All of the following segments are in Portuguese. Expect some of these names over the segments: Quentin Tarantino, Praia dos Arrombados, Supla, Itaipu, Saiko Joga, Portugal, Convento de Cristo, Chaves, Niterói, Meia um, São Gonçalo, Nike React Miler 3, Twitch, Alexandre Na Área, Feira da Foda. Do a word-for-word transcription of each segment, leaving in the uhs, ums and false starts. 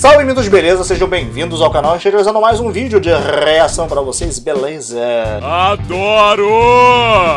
Salve, meninos, beleza? Sejam bem-vindos ao canal. Estou realizando mais um vídeo de reação pra vocês, beleza? Adoro!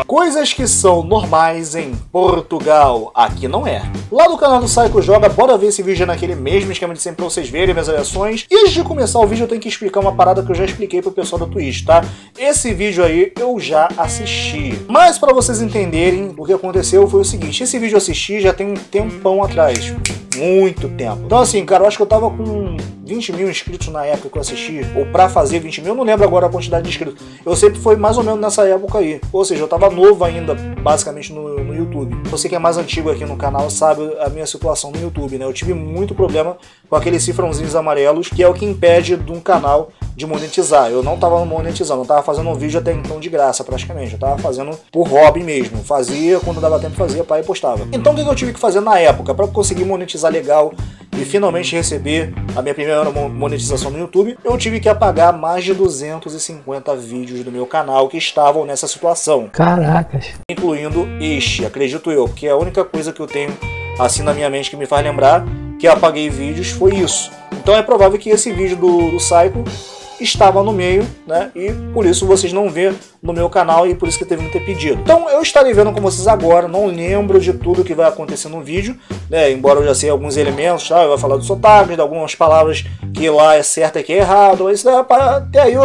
Coisas que são normais em Portugal. Aqui não é. Lá do canal do Saiko Joga, bora ver esse vídeo naquele mesmo esquema de sempre pra vocês verem minhas reações. E antes de começar o vídeo, eu tenho que explicar uma parada que eu já expliquei pro pessoal da Twitch, tá? Esse vídeo aí eu já assisti. Mas pra vocês entenderem o que aconteceu foi o seguinte. Esse vídeo eu assisti já tem um tempão atrás. Muito tempo. Então assim, cara, eu acho que eu tava com vinte mil inscritos na época que eu assisti, ou pra fazer vinte mil, eu não lembro agora a quantidade de inscritos. Eu sempre fui mais ou menos nessa época aí. Ou seja, eu tava novo ainda, basicamente, no, no YouTube. Você que é mais antigo aqui no canal sabe a minha situação no YouTube, né? Eu tive muito problema com aqueles cifrãozinhos amarelos, que é o que impede de um canal de monetizar. Eu não tava monetizando, eu tava fazendo um vídeo até então de graça, praticamente. Eu tava fazendo por hobby mesmo. Fazia, quando dava tempo fazia, pá, e postava. Então o que eu tive que fazer na época pra conseguir monetizar legal e finalmente receber a minha primeira monetização no YouTube, eu tive que apagar mais de duzentos e cinquenta vídeos do meu canal que estavam nessa situação. Caracas! Incluindo este, acredito eu, que é a única coisa que eu tenho assim na minha mente que me faz lembrar que eu apaguei vídeos, foi isso. Então é provável que esse vídeo do, do Saiko estava no meio, né? E por isso vocês não vê no meu canal e por isso que teve muito pedido. Então eu estarei vendo com vocês agora, não lembro de tudo que vai acontecer no vídeo, né? Embora eu já sei alguns elementos, tá? Eu vou falar dos sotaques, de algumas palavras que lá é certo e que é errado, isso é para... até aí eu,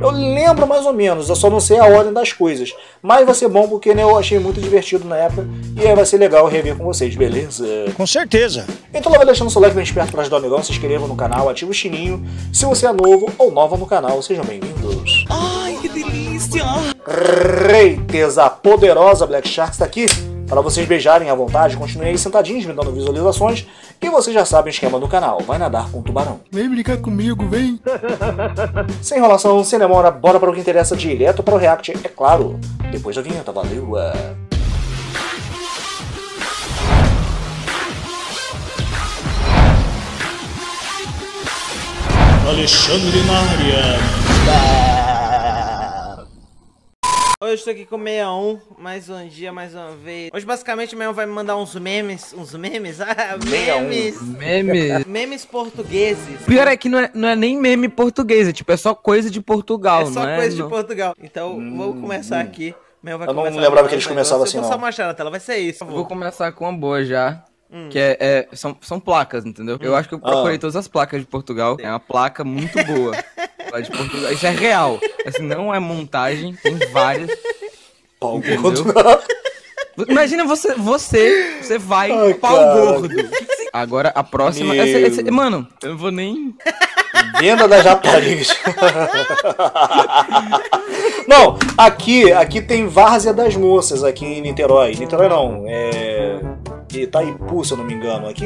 eu lembro mais ou menos, eu só não sei a ordem das coisas. Mas vai ser bom porque, né, eu achei muito divertido na época e aí vai ser legal rever com vocês, beleza? Com certeza! Então lá vai deixando o seu like bem esperto pra ajudar o negócio, se inscreva no canal, ativa o sininho. Se você é novo ou nova no canal, sejam bem-vindos. Ai, que delícia! Reiteza poderosa Black Shark está aqui para vocês beijarem à vontade. Continuem aí sentadinhos, me dando visualizações. E vocês já sabem o esquema do canal, vai nadar com o tubarão. Vem brincar comigo, vem! Sem enrolação, sem demora, bora para o que interessa, direto para o react, é claro. Depois da vinheta, valeu! Alexandre Na Área. Hoje eu estou aqui com o Meia Um, mais um dia, mais uma vez. Hoje basicamente o Meia Um vai me mandar uns memes, uns memes? Ah, memes! Um. Memes! Memes portugueses. O pior é que não é, não é nem meme português, é tipo, é só coisa de Portugal, né? É só não coisa é, de não. Portugal. Então hum, vou começar hum. aqui. Vai eu não começar lembrava que eles começavam assim, não. Eu vou só mostrar na tela, vai ser isso. Eu vou começar com uma boa já. Hum. Que é, é são, são placas, entendeu? Hum. Eu acho que eu procurei ah. todas as placas de Portugal. Sim. É uma placa muito boa de Portugal. Isso é real. Assim, não é montagem, tem várias. Pau gordo. Imagina você, você, você vai Ai, pau cara. gordo. Agora a próxima. Essa, essa, mano, eu não vou nem. Venda da Japonês. Não, aqui, aqui tem Várzea das Moças aqui em Niterói. Niterói não, é. Itaipu, se eu não me engano, aqui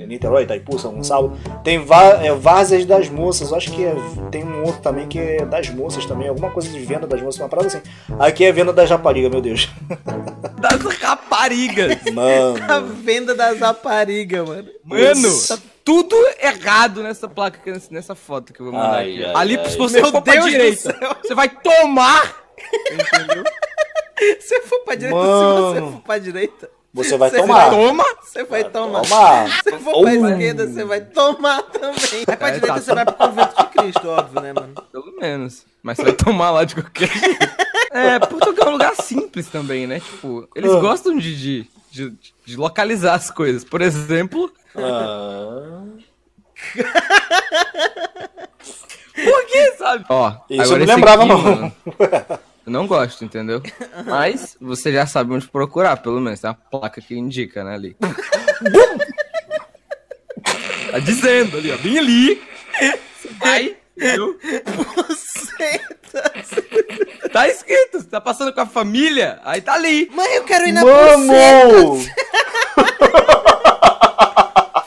em Niterói, Itaipu, São Gonçalo, tem é, Várzeas das Moças, eu acho que é, tem um outro também que é das moças também, alguma coisa de venda das moças, uma parada assim. Aqui é venda das raparigas, meu Deus. Das raparigas! Mano! A venda das raparigas, mano. Mano! Tá tudo errado nessa placa, nessa foto que eu vou mandar ai, aqui. Ai, ali, ai, se você for pra direita, você vai tomar! Entendeu? Se for pra direita, mano. Se você for pra direita... Você vai cê tomar. Você toma? Você vai tomar. Se você for pra esquerda, você vai tomar também. Aí pra é, direita, você tá. vai pro Convento de Cristo, óbvio, né, mano? Pelo menos. Mas você vai tomar lá de qualquer jeito. É, Portugal é um lugar simples também, né? Tipo, eles ah. gostam de, de, de, de localizar as coisas. Por exemplo... Ah. Por que, sabe? Ó, isso agora eu não lembrava, aqui, não. Mano, eu não gosto, entendeu? Mas você já sabe onde procurar, pelo menos. Tem uma placa que indica, né, ali. Tá dizendo ali, ó. Vem ali. Vai, viu? Você tá... tá escrito. Você tá passando com a família, aí tá ali. Mãe, eu quero ir na buceta.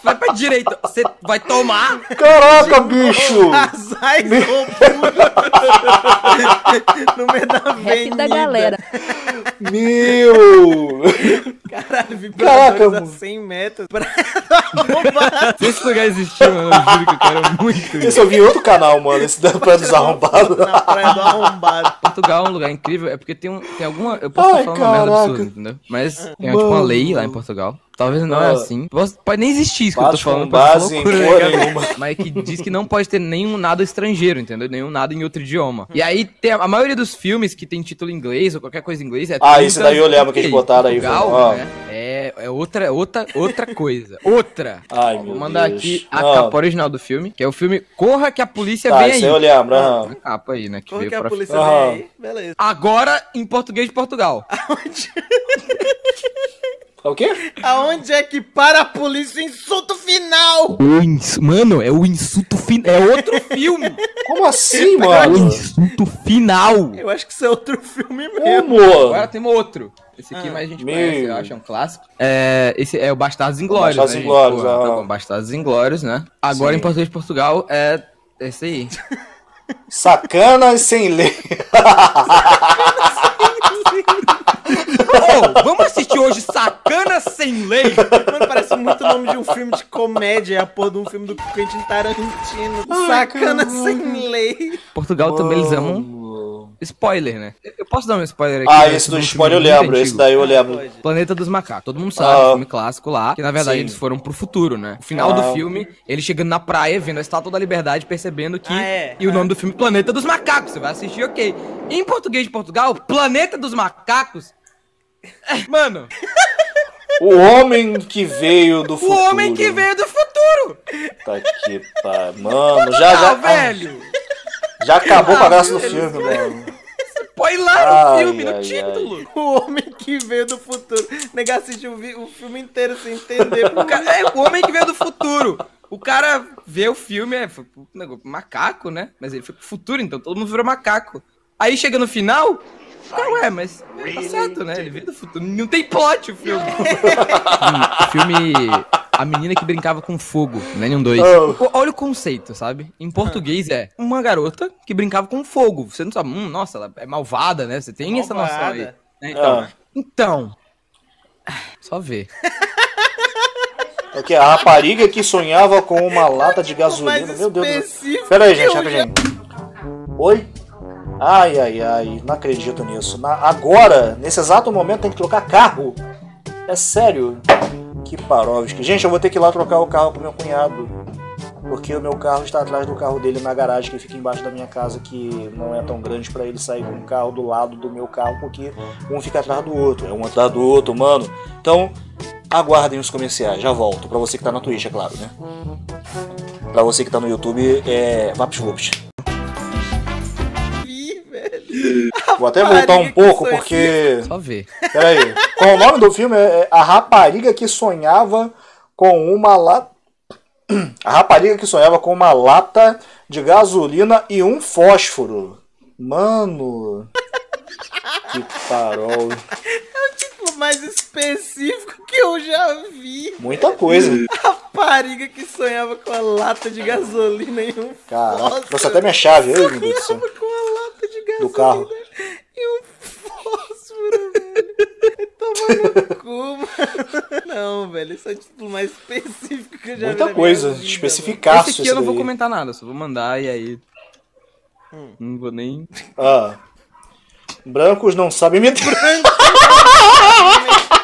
Vai pra direita. Você vai tomar? Caraca, de... bicho! Azais Me... no meio da venda da galera. Meu! Caralho, vibradores a cem metros. Pra... Se esse lugar existir, mano, eu juro que eu quero muito. Esse eu vi em outro canal, mano, esse da Praia dos Arrombados. Na Praia do Arrombado. Portugal é um lugar incrível, é porque tem, um, tem alguma... Eu posso Ai, estar falando caraca. uma merda absurda, entendeu? Mas tem, tipo, uma lei lá em Portugal. Talvez não ah, é assim. Pode nem existir isso que eu tô falando. Base loucura, em né, mas que diz que não pode ter nenhum nada estrangeiro, entendeu? Nenhum nada em outro idioma. E aí, tem a, a maioria dos filmes que tem título em inglês ou qualquer coisa em inglês... É ah, isso daí eu lembro que eles botaram aí. Portugal, né? Ah. É, é outra, outra, outra coisa. Outra! Ai, meu Vou mandar Deus. aqui a ah. capa original do filme, que é o filme Corra que a Polícia tá, Vem Aí. eu lembro. Ah. A capa aí, né? Que Corra que a Polícia Vem ah. Aí. Beleza. Agora, em português de Portugal. Aonde... O quê? Aonde é que para a polícia o insulto final? O ins... Mano, é o insulto final. É outro filme. Como assim, mano? O insulto final. Eu acho que isso é outro filme mesmo. Como? Agora tem outro. Esse aqui ah, mais a gente meu. conhece, eu acho, é um clássico. É, esse é o Bastardos Inglórios, Bastardos né? Inglórios, ah. Tá bom, Bastardos Inglórios, né? Agora Sim. em português de Portugal é esse aí. Sacanas sem lei. Oh, vamos assistir hoje Sacana Sem Lei? Mano, parece muito o nome de um filme de comédia. É a porra de um filme do Quentin Tarantino. Ai, Sacana caramba. Sem Lei. Portugal oh. também eles amam spoiler, né? Eu posso dar um spoiler aqui? Ah, né? esse do spoiler eu lembro, antigo. esse daí eu lembro. Planeta dos Macacos. Todo mundo sabe, ah, filme clássico lá, que na verdade sim. eles foram pro futuro, né? O final ah, do filme, ele chegando na praia, vendo a Estátua da Liberdade, percebendo que... Ah, é, e é. o nome do filme, Planeta dos Macacos. Você vai assistir, ok. Em português de Portugal, Planeta dos Macacos... Mano... O homem que veio do futuro. O homem que veio do futuro! Tá que pá... Mano, já... já... velho! Já acabou ah, com a graça do filme, mano. Põe lá no ai, filme, ai, no título. Ai. O Homem que Veio do Futuro. Negar assistiu o filme inteiro sem entender. O cara, é o Homem que Veio do Futuro. O cara vê o filme, é foi pro macaco, né? Mas ele foi pro futuro, então todo mundo virou macaco. Aí chega no final... Ah, ué, mas tá certo, né? Ele veio do futuro. Não tem plot o filme. hum, o filme... A Menina que Brincava com Fogo, Millennium dois. Oh. Olha o conceito, sabe? Em português é uma garota que brincava com fogo. Você não sabe, hum, nossa, ela é malvada, né? Você tem malvada. essa noção aí. Né? Então, ah. então... Só ver. Okay, a rapariga que sonhava com uma lata de gasolina. Meu Deus do céu. Pera aí, gente, pera aí. Oi? Ai, ai, ai, não acredito nisso. Na... Agora, nesse exato momento, tem que trocar carro. É sério. Que paróvski. Gente, eu vou ter que ir lá trocar o carro pro meu cunhado. Porque o meu carro está atrás do carro dele na garagem que fica embaixo da minha casa, que não é tão grande pra ele sair com o carro do lado do meu carro, porque um fica atrás do outro. É um atrás do outro, mano. Então, aguardem os comerciais. Já volto. Pra você que tá na Twitch, é claro, né? Pra você que tá no YouTube, é... Vaps-vups. Vou até voltar um pouco, porque... Só ver. Peraí. Qual o nome do filme? É A Rapariga que Sonhava com uma Lata... A Rapariga que Sonhava com uma Lata de Gasolina e um Fósforo. Mano... Que farol. É o título mais específico que eu já vi. Muita coisa. A rapariga que sonhava com a lata de gasolina e um fósforo. Nossa, até minha chave. Sonhava com a lata de gasolina do carro. E um fósforo, velho. Toma no cu, mano. Não, velho, esse é o título mais específico que eu já Muita vi. Muita coisa, especificaço. Esse aqui eu não daí. vou comentar nada, só vou mandar e aí... Hum. Não vou nem... Ah... Brancos não sabem me meter. Mano,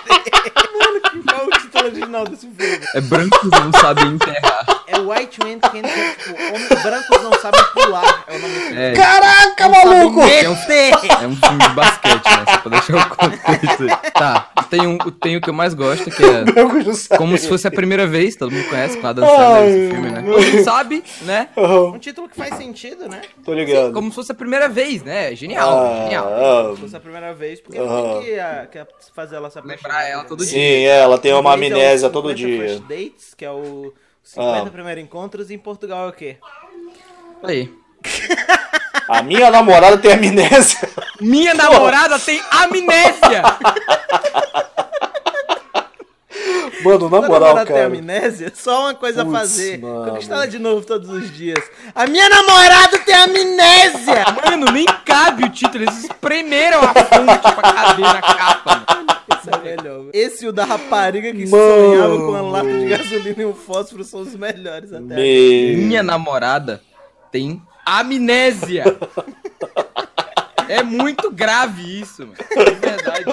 qual é o título original desse filme? É Brancos Não Sabem Enterrar. É White Man Can't Jump. Brancos Não Sabem Pular. É o nome do filme. Caraca, maluco! É um, é um filme de basquete, né? Só pra deixar o contexto. Tá, tem, um, tem o que eu mais gosto, que é... Brancos Não Sabem. Como se fosse a primeira vez. Todo mundo conhece, claro, dançando esse filme, né? Todo mundo sabe, né? Uhum. Um título que faz sentido, né? Tô ligado. Sim, como se fosse a primeira vez, né? Genial, ah, genial. Ah, como se fosse a primeira vez, porque uhum. não tem que, a, que a fazer ela se apaixonar. Lembrar ela todo Sim, dia. Sim, ela tem uma amnésia é todo dia. First Dates, que é o... cinquenta ah. primeiros encontros e em Portugal é o quê? Aí. A minha namorada tem amnésia. Minha Pô. namorada tem amnésia. Mano, na moral, cara. Tem amnésia? Só uma coisa Puts, a fazer. Conquistar ela de novo todos os dias. A minha namorada tem amnésia. Mano, nem cabe o título. Eles espremeram a fonte pra caber na capa, mano. Esse e o da rapariga que Mano. sonhava com uma lata de gasolina e um fósforo são os melhores até. Meu. Minha namorada tem amnésia. É muito grave isso, mano. É verdade.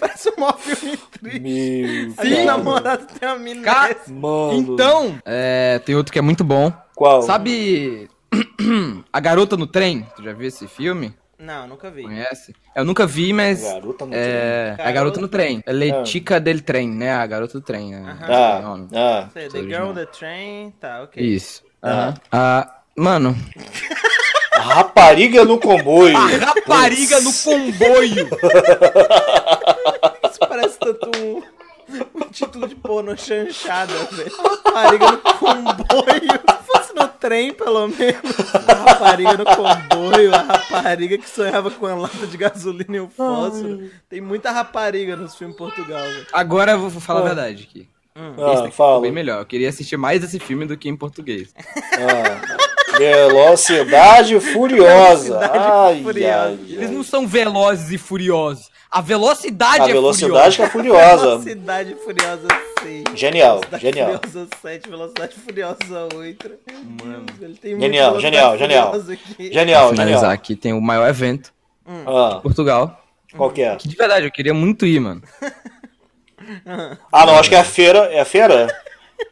Parece um maior filme triste. Sim, namorado tem uma mina. Ca... Mano. Então, é, tem outro que é muito bom. Qual? Sabe A Garota no Trem? Tu já viu esse filme? Não, nunca vi. Conhece? Eu nunca vi, mas... Garota no é... Trem. A Garota no Trem. É Letica ah. del Trem, né? A Garota do Trem, né? Uh-huh. Ah, nome. ah. Sei, the Girl on the Train, tá, ok. Isso. Uh-huh. Uh-huh. Ah, mano... A rapariga no comboio. A rapariga no comboio. Isso parece tanto um, um título de porno chanchada, velho. Rapariga no comboio. Se fosse no trem, pelo menos. A rapariga no comboio. A rapariga que sonhava com a lata de gasolina e o fósforo. Ai. Tem muita rapariga nos filmes em Portugal, velho. Agora eu vou falar ah. a verdade aqui. Hum. Ah, esse daqui ficou bem melhor. Eu queria assistir mais esse filme do que em português. Ah... Velocidade Furiosa. Ai, furiosa. Ai, eles ai. não são velozes e furiosos. A velocidade a é velocidade furiosa. A velocidade é furiosa. Velocidade Furiosa seis. Genial, velocidade genial. Velocidade Furiosa sete, Velocidade Furiosa oito. Mano, ele tem genial, muito genial, genial. Aqui. Genial, pra finalizar, genial. Aqui tem o maior evento hum. de Portugal. Qual que é? Que de verdade, eu queria muito ir, mano. Ah, não, acho que é a feira. É a feira?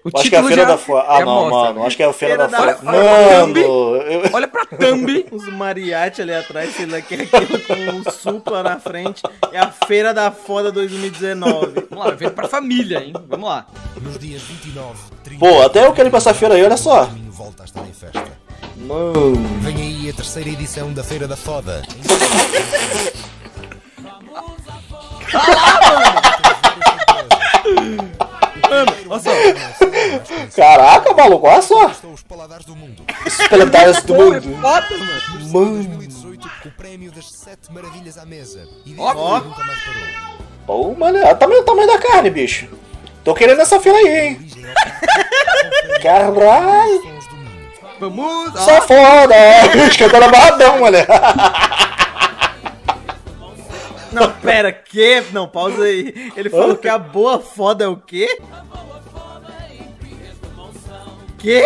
O acho que é a Feira da Foda. Ah, não, mano. Acho que é a Feira da Foda. Mano! Olha pra Thumb. Os mariachi ali atrás, sei lá que é aquilo com o Supla na frente. É a Feira da Foda dois mil e dezenove. Vamos lá, evento pra família, hein? Vamos lá. Nos dias vinte e nove, trinta... Pô, até eu quero ir pra essa feira aí, olha só. Volta a estar em festa. Mano. Vem aí a terceira edição da Feira da Foda. Mano, olha só. Caraca, maluco, olha só. Os paladares do mundo. Os paladares do mundo. Mano. O prémio das sete maravilhas à mesa. Ó. Pô, mano, olha o tamanho da carne, bicho. Tô querendo essa fila aí, hein. Caralho. Vamos. Só foda. Esquentando a barradão, moleque. Não, pera, que? Não, pausa aí. Ele falou que a boa foda é o quê? Que?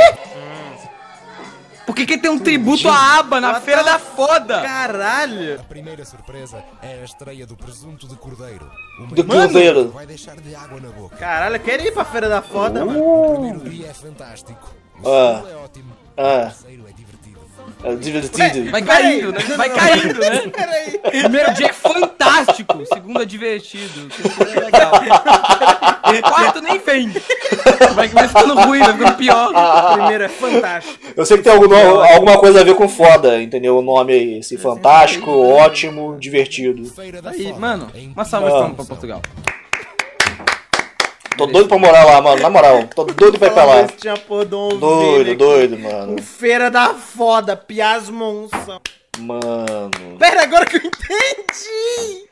Por que que tem um tributo à aba na Feira da Foda? Caralho! A primeira surpresa é a estreia do presunto de cordeiro. Do cordeiro. Vai deixar de água na boca. Caralho, eu quero ir pra Feira da Foda, mano. O primeiro dia é fantástico. O é ótimo. O terceiro é divertido. É divertido. Vai caindo, né? Vai caindo, né? Peraí. Primeiro dia é fantástico. Segundo é divertido. Terceiro é legal. Quarto nem vem. Vai, vai ficando ruim, vai ficando pior. Primeiro é fantástico. Eu sei que tem algum, alguma coisa a ver com foda, entendeu? O nome aí. Esse fantástico, ótimo, divertido. Aí, mano, uma salva de palmas pra Portugal. Tô doido pra morar lá, mano, na moral. Tô doido pra ir pra lá. Doido, doido, mano. Feira da Foda, Piaz Monção. Mano. Pera, agora que eu entendi!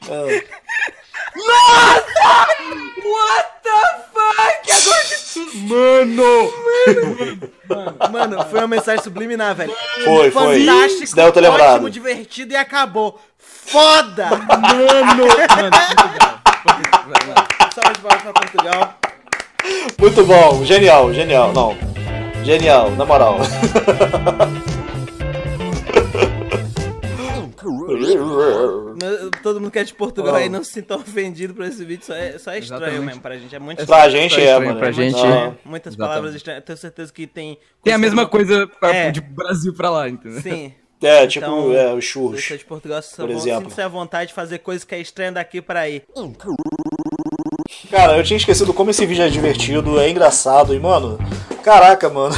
Nossa! What the fuck? Agora que. Mano! Mano, mano, foi uma mensagem subliminar, velho. Foi, foi. Fantástico, ótimo, divertido e acabou. Foda! Mano! Mano, salve de volta pra Portugal. Muito bom, genial, genial, não. Genial, na moral. Todo mundo que é de Portugal oh. aí não se sinta ofendido por esse vídeo, só é, só é estranho mesmo pra gente. É muito estranho. Pra gente é, mano. Pra gente é. Muitas Exatamente. Palavras estranhas. Tenho certeza que tem... Tem a mesma coisa pra, é. De Brasil pra lá, entendeu? Sim. É, então, tipo, é, os churros, de Portugal, por exemplo. Sinto-se à vontade de fazer coisas que é estranha daqui pra aí. Cara, eu tinha esquecido como esse vídeo é divertido, é engraçado e, mano, caraca, mano,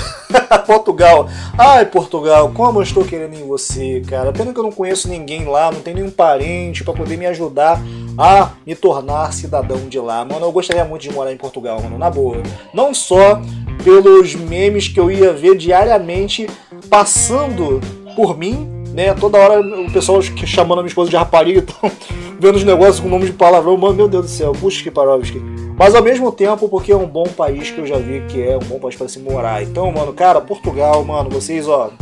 Portugal, ai, Portugal, como eu estou querendo em você, cara, pena que eu não conheço ninguém lá, não tenho nenhum parente pra poder me ajudar a me tornar cidadão de lá, mano, eu gostaria muito de morar em Portugal, mano, na boa, não só pelos memes que eu ia ver diariamente passando por mim, né, toda hora o pessoal chamando a minha esposa de rapariga, então, vendo os negócios com nome de palavrão, mano, meu Deus do céu, puxa que paróvski. Mas ao mesmo tempo, porque é um bom país que eu já vi que é um bom país pra se morar. Então, mano, cara, Portugal, mano, vocês, ó,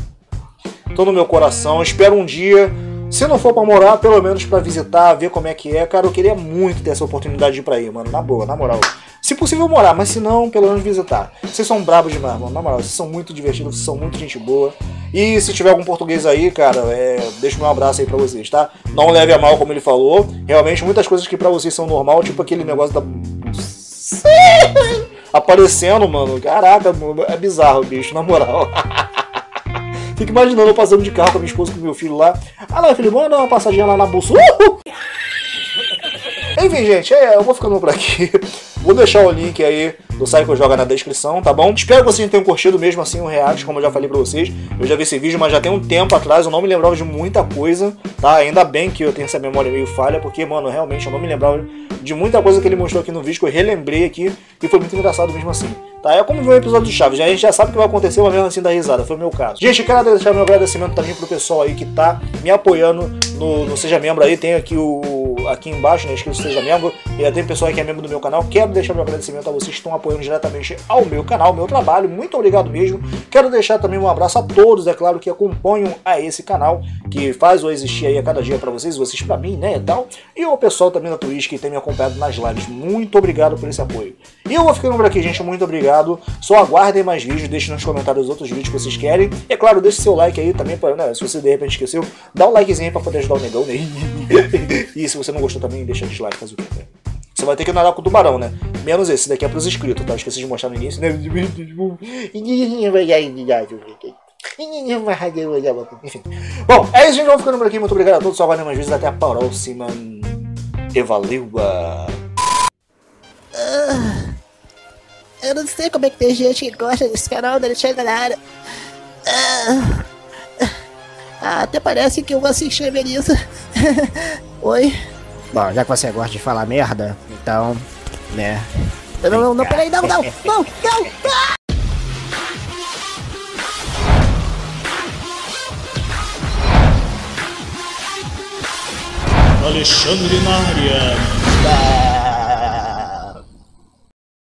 estão no meu coração, espero um dia, se não for pra morar, pelo menos pra visitar, ver como é que é, cara, eu queria muito ter essa oportunidade de ir pra aí, mano, na boa, na moral. Se possível morar, mas se não, pelo menos visitar. Vocês são bravos demais, mano. Na moral, vocês são muito divertidos, vocês são muito gente boa. E se tiver algum português aí, cara, é... deixa o meu abraço aí pra vocês, tá? Não leve a mal, como ele falou. Realmente, muitas coisas que pra vocês são normal, tipo aquele negócio da... aparecendo, mano. Caraca, é bizarro, bicho, na moral. Fico imaginando eu passando de carro com a minha esposa, com o meu filho lá. Ah lá, filho, vamos dar uma passadinha lá na bolsa. Uhul! Enfim, gente, é, eu vou ficando por aqui. Vou deixar o link aí do Saiko Joga na descrição, tá bom? Espero que vocês tenham curtido mesmo assim o react, como eu já falei pra vocês. Eu já vi esse vídeo, mas já tem um tempo atrás, eu não me lembrava de muita coisa, tá? Ainda bem que eu tenho essa memória meio falha, porque, mano, realmente eu não me lembrava de muita coisa que ele mostrou aqui no vídeo, que eu relembrei aqui, e foi muito engraçado mesmo assim. Tá, é como ver um episódio do Chaves, a gente já sabe o que vai acontecer, mas mesmo assim dá risada, foi o meu caso. Gente, quero deixar meu agradecimento também pro pessoal aí que tá me apoiando no, no Seja Membro aí, tem aqui o aqui embaixo, né, escrito Seja Membro, e tem pessoal aí que é membro do meu canal. Quero deixar meu agradecimento a vocês que estão apoiando diretamente ao meu canal, ao meu trabalho, muito obrigado mesmo. Quero deixar também um abraço a todos, é claro, que acompanham a esse canal, que faz eu existir aí a cada dia pra vocês, vocês pra mim, né, e tal. E ao pessoal também da Twitch que tem me acompanhado nas lives, muito obrigado por esse apoio. E eu vou ficando por aqui, gente, muito obrigado. Só aguardem mais vídeos, deixem nos comentários os outros vídeos que vocês querem. E é claro, deixe seu like aí também, pra, né, se você de repente esqueceu, dá um likezinho aí pra poder ajudar o negão, né? E se você não gostou também, deixa dislike, faz o quê? Você vai ter que nadar com o tubarão, né? Menos esse daqui é pros inscritos, tá? Esqueci de mostrar no início, né? Enfim. Bom, é isso, gente. Vamos ficando por aqui. Muito obrigado a todos. Só aguardem mais vídeos. Até a próxima. E valeu! Ah. Eu não sei como é que tem gente que gosta desse canal do Alexandre Na Área. Ah, até parece que eu vou se inscrever nisso. Oi? Bom, já que você gosta de falar merda, então, né... Não, não, não, peraí, não, não, não, não! Ah! Alexandre Na Área. Ah.